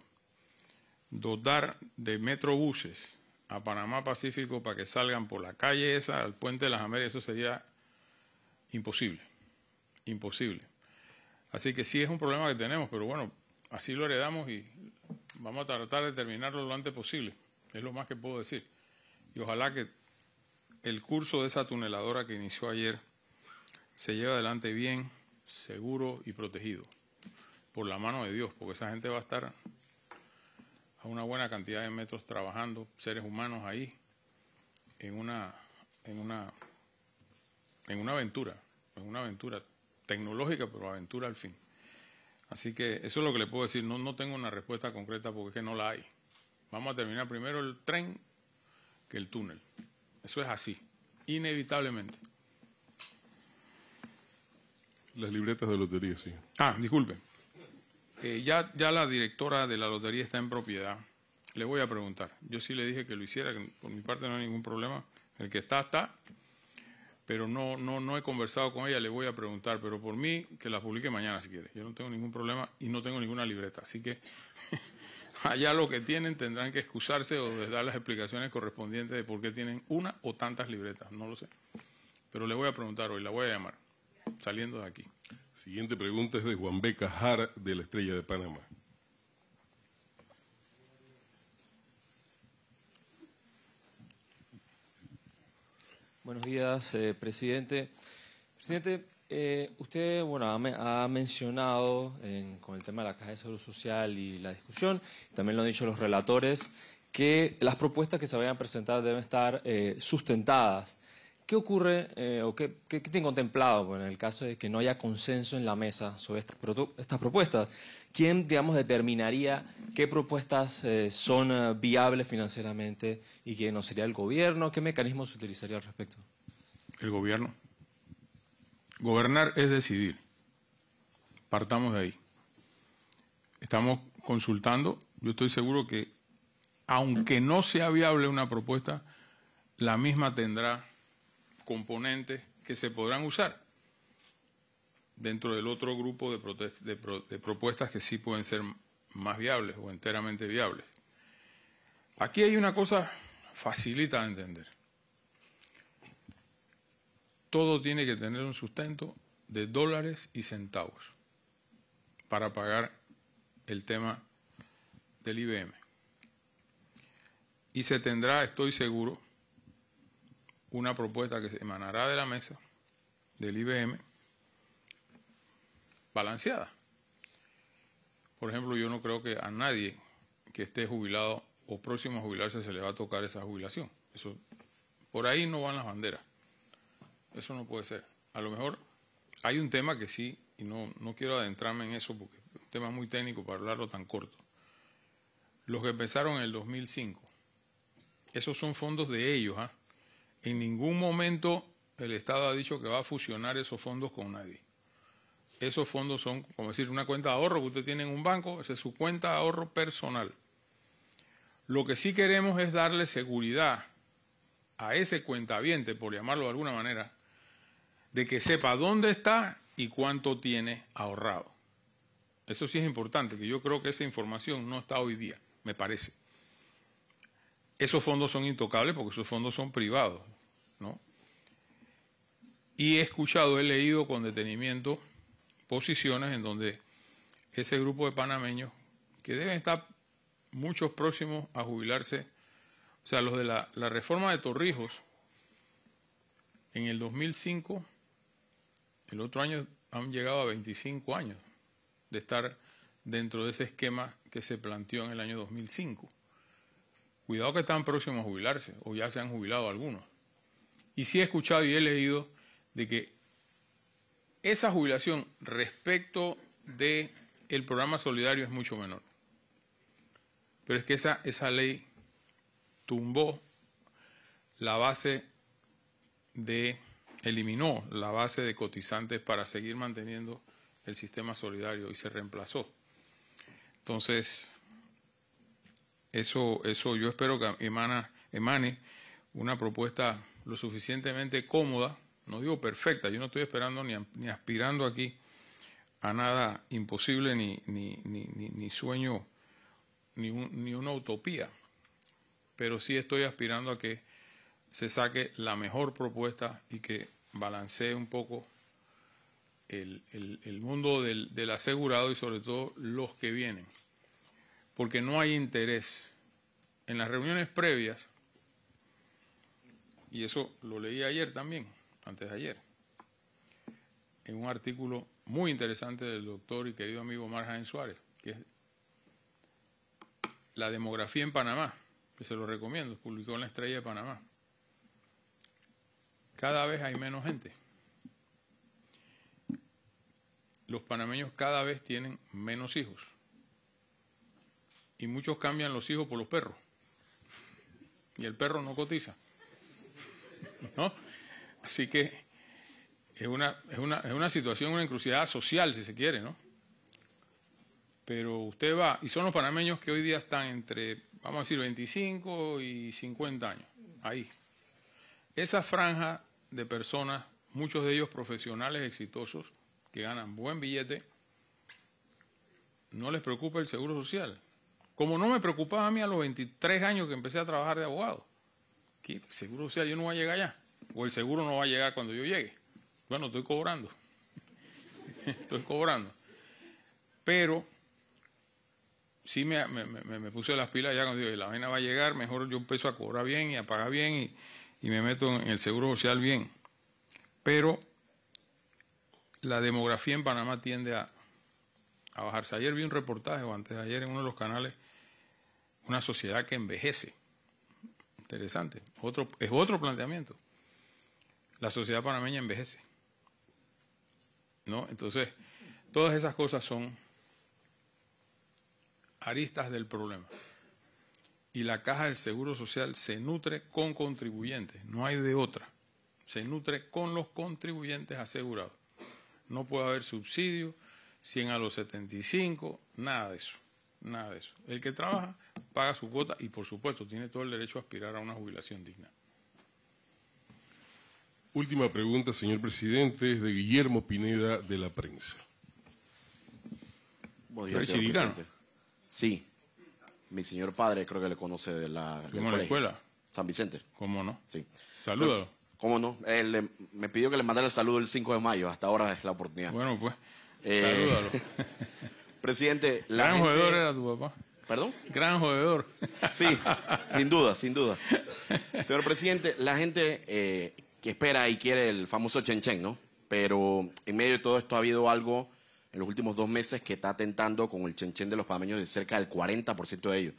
dotar de metrobuses a Panamá Pacífico para que salgan por la calle esa al Puente de las Américas, eso sería imposible, imposible. Así que sí es un problema que tenemos, pero bueno, así lo heredamos y vamos a tratar de terminarlo lo antes posible, es lo más que puedo decir. Y ojalá que el curso de esa tuneladora que inició ayer se lleve adelante bien, seguro y protegido, por la mano de Dios, porque esa gente va a estar a una buena cantidad de metros trabajando, seres humanos ahí, en una aventura tecnológica, pero aventura al fin. Así que eso es lo que le puedo decir, no tengo una respuesta concreta porque es que no la hay. Vamos a terminar primero el tren que el túnel. Eso es así, inevitablemente. Las libretas de lotería, sí. Ah, disculpe. Ya la directora de la lotería está en propiedad. Le voy a preguntar. Yo sí le dije que lo hiciera, que por mi parte no hay ningún problema. El que está, está. Pero no he conversado con ella, le voy a preguntar. Pero por mí, que la publique mañana si quiere. Yo no tengo ningún problema y no tengo ninguna libreta. Así que allá lo que tienen tendrán que excusarse o dar las explicaciones correspondientes de por qué tienen una o tantas libretas. No lo sé. Pero le voy a preguntar hoy, la voy a llamar. Saliendo de aquí. Siguiente pregunta es de Juan B. Cajar, de La Estrella de Panamá. Buenos días, presidente. Presidente, usted ha mencionado con el tema de la Caja de Seguro Social y la discusión, también lo han dicho los relatores, que las propuestas que se vayan a presentar deben estar sustentadas. ¿Qué ocurre o qué tiene contemplado en el caso de que no haya consenso en la mesa sobre estas propuestas? ¿Quién, determinaría qué propuestas son viables financieramente y qué no? ¿Sería el gobierno? ¿Qué mecanismos se utilizaría al respecto? El gobierno. Gobernar es decidir. Partamos de ahí. Estamos consultando. Yo estoy seguro que, aunque no sea viable una propuesta, la misma tendrá componentes que se podrán usar dentro del otro grupo de propuestas que sí pueden ser más viables o enteramente viables. Aquí hay una cosa facilita de entender. Todo tiene que tener un sustento de dólares y centavos para pagar el tema del IBM. Y se tendrá, estoy seguro, una propuesta que se emanará de la mesa del IBM balanceada. Por ejemplo, yo no creo que a nadie que esté jubilado o próximo a jubilarse se le va a tocar esa jubilación. Eso, por ahí no van las banderas. Eso no puede ser. A lo mejor hay un tema que sí, y no quiero adentrarme en eso porque es un tema muy técnico para hablarlo tan corto. Los que empezaron en el 2005, esos son fondos de ellos, ¿ah? En ningún momento el Estado ha dicho que va a fusionar esos fondos con nadie. Esos fondos son, como decir, una cuenta de ahorro que usted tiene en un banco, esa es su cuenta de ahorro personal. Lo que sí queremos es darle seguridad a ese cuentaviente, por llamarlo de alguna manera, de que sepa dónde está y cuánto tiene ahorrado. Eso sí es importante, que yo creo que esa información no está hoy día, me parece. Esos fondos son intocables porque esos fondos son privados, ¿no? Y he escuchado, he leído con detenimiento posiciones en donde ese grupo de panameños, que deben estar muchos próximos a jubilarse, o sea, los de la reforma de Torrijos, en el 2005, el otro año han llegado a 25 años de estar dentro de ese esquema que se planteó en el año 2005. Cuidado que están próximos a jubilarse, o ya se han jubilado algunos. Y sí he escuchado y he leído de que esa jubilación respecto del programa solidario es mucho menor. Pero es que esa ley tumbó la base eliminó la base de cotizantes para seguir manteniendo el sistema solidario y se reemplazó. Entonces, eso yo espero que emane una propuesta lo suficientemente cómoda, no digo perfecta, yo no estoy esperando ni aspirando aquí a nada imposible ni sueño ni una utopía, pero sí estoy aspirando a que se saque la mejor propuesta y que balancee un poco el mundo del asegurado y sobre todo los que vienen, porque no hay interés. En las reuniones previas, y eso lo leí ayer también, antes de ayer, en un artículo muy interesante del doctor y querido amigo Marjan Suárez, que es la demografía en Panamá, que se lo recomiendo, publicó en La Estrella de Panamá. Cada vez hay menos gente. Los panameños cada vez tienen menos hijos. Y muchos cambian los hijos por los perros. Y el perro no cotiza, ¿no? Así que es una situación, una encrucijada social, si se quiere, ¿no? Pero usted va, y son los panameños que hoy día están entre, vamos a decir, 25 y 50 años, ahí. Esa franja de personas, muchos de ellos profesionales exitosos, que ganan buen billete, no les preocupa el seguro social. Como no me preocupaba a mí a los 23 años que empecé a trabajar de abogado. ¿Qué seguro social? Yo no voy a llegar allá. O el seguro no va a llegar cuando yo llegue. Bueno, estoy cobrando. Estoy cobrando. Pero sí me puse las pilas ya cuando digo, la vaina va a llegar, mejor yo empiezo a cobrar bien y a pagar bien y me meto en el seguro social bien. Pero la demografía en Panamá tiende a bajarse. Ayer vi un reportaje, o antes de ayer, en uno de los canales, una sociedad que envejece. Interesante. Es otro planteamiento. La sociedad panameña envejece, ¿no? Entonces, todas esas cosas son aristas del problema. Y la Caja del Seguro Social se nutre con contribuyentes, no hay de otra. Se nutre con los contribuyentes asegurados. No puede haber subsidio, 100 a los 75, nada de eso, nada de eso. El que trabaja paga su cuota y, por supuesto, tiene todo el derecho a aspirar a una jubilación digna. Última pregunta, señor presidente, es de Guillermo Pineda, de La Prensa. Buenos días, señor presidente. Sí, mi señor padre creo que le conoce de la escuela. San Vicente. ¿Cómo no? Sí. Salúdalo. ¿Cómo no? Me pidió que le mandara el saludo el 5 de mayo, hasta ahora es la oportunidad. Bueno, pues. Salúdalo. Presidente, gran jodedor era tu papá. ¿Perdón? Gran jodedor. Sí, sin duda, sin duda. Señor presidente, la gente que espera y quiere el famoso chenchen, ¿no? Pero en medio de todo esto ha habido algo en los últimos 2 meses que está atentando con el chenchen de los panameños de cerca del 40% de ellos.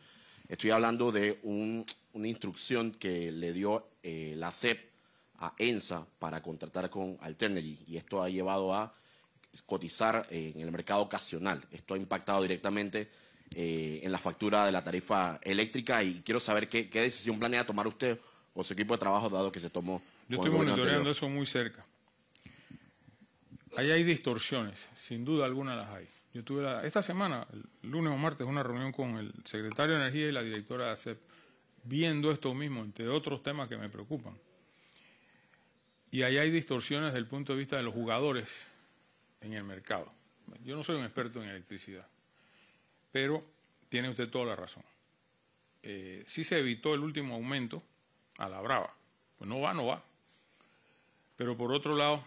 Estoy hablando de una instrucción que le dio la SEP a ENSA para contratar con Alternagy, y esto ha llevado a cotizar en el mercado ocasional. Esto ha impactado directamente en la factura de la tarifa eléctrica, y quiero saber qué decisión planea tomar usted o su equipo de trabajo, dado que se tomó. Yo estoy monitoreando eso muy cerca. Ahí hay distorsiones, sin duda alguna las hay. Yo tuve esta semana, el lunes o martes, una reunión con el secretario de Energía y la directora de ASEP, viendo esto mismo, entre otros temas que me preocupan. Y ahí hay distorsiones desde el punto de vista de los jugadores en el mercado. Yo no soy un experto en electricidad, pero tiene usted toda la razón. Sí se evitó el último aumento a la brava. Pues no va, no va. Pero por otro lado,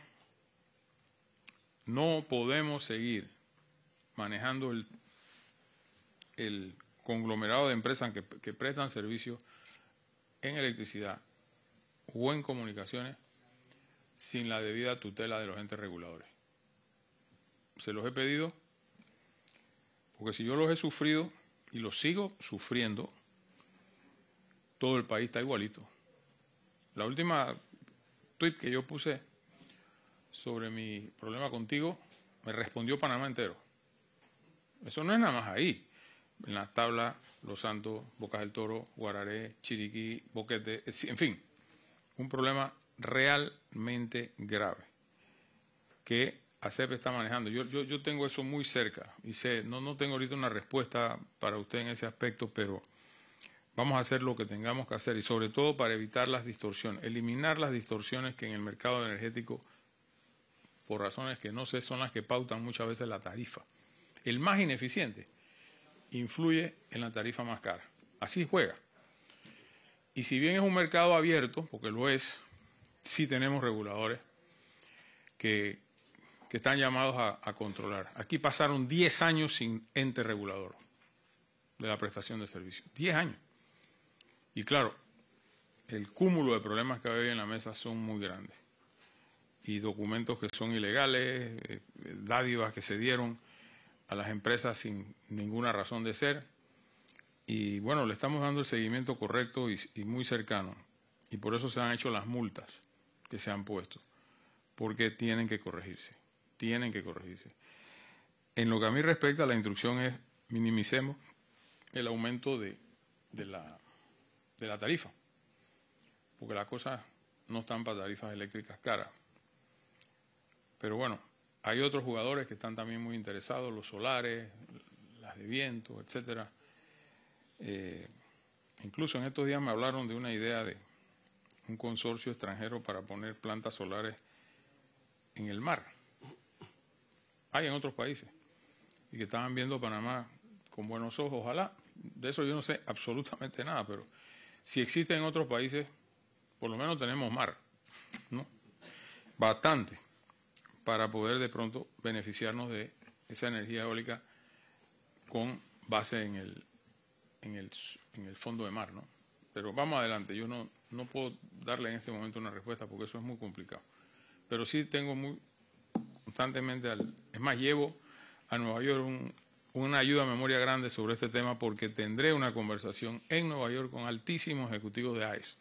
no podemos seguir manejando el conglomerado de empresas que prestan servicios en electricidad o en comunicaciones sin la debida tutela de los entes reguladores. Se los he pedido, porque si yo los he sufrido y los sigo sufriendo, todo el país está igualito. La última tweet que yo puse sobre mi problema contigo, me respondió Panamá entero. Eso no es nada más ahí. En las tablas, Los Santos, Bocas del Toro, Guararé, Chiriquí, Boquete, en fin, un problema realmente grave que ASEP está manejando. Yo tengo eso muy cerca y sé, no tengo ahorita una respuesta para usted en ese aspecto, pero vamos a hacer lo que tengamos que hacer y sobre todo para evitar las distorsiones, eliminar las distorsiones que en el mercado energético, por razones que no sé, son las que pautan muchas veces la tarifa. El más ineficiente influye en la tarifa más cara. Así juega. Y si bien es un mercado abierto, porque lo es, sí tenemos reguladores que están llamados a controlar. Aquí pasaron 10 años sin ente regulador de la prestación de servicios. 10 años. Y claro, el cúmulo de problemas que hay en la mesa son muy grandes. Y documentos que son ilegales, dádivas que se dieron a las empresas sin ninguna razón de ser. Y bueno, le estamos dando el seguimiento correcto y muy cercano. Y por eso se han hecho las multas que se han puesto. Porque tienen que corregirse. Tienen que corregirse. En lo que a mí respecta, la instrucción es minimicemos el aumento de la tarifa. Porque las cosas no están para tarifas eléctricas caras. Pero bueno, hay otros jugadores que están también muy interesados, los solares, las de viento, etcétera. Incluso en estos días me hablaron de una idea de un consorcio extranjero para poner plantas solares en el mar. Hay en otros países y que estaban viendo Panamá con buenos ojos. Ojalá, de eso yo no sé absolutamente nada, pero si existe en otros países, por lo menos tenemos mar, ¿no? Bastante para poder de pronto beneficiarnos de esa energía eólica con base en el fondo de mar, ¿no? Pero vamos adelante, yo no puedo darle en este momento una respuesta porque eso es muy complicado. Pero sí tengo muy constantemente, es más, llevo a Nueva York una ayuda a memoria grande sobre este tema porque tendré una conversación en Nueva York con altísimos ejecutivos de AES,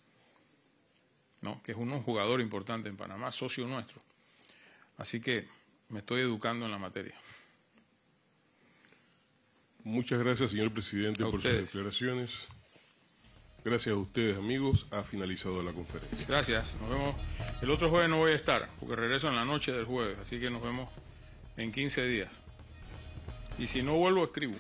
¿no? Que es un jugador importante en Panamá, socio nuestro. Así que me estoy educando en la materia. Muchas gracias, señor presidente, por sus declaraciones. Gracias a ustedes, amigos. Ha finalizado la conferencia. Gracias. Nos vemos. El otro jueves no voy a estar, porque regreso en la noche del jueves. Así que nos vemos en 15 días. Y si no vuelvo, escribo.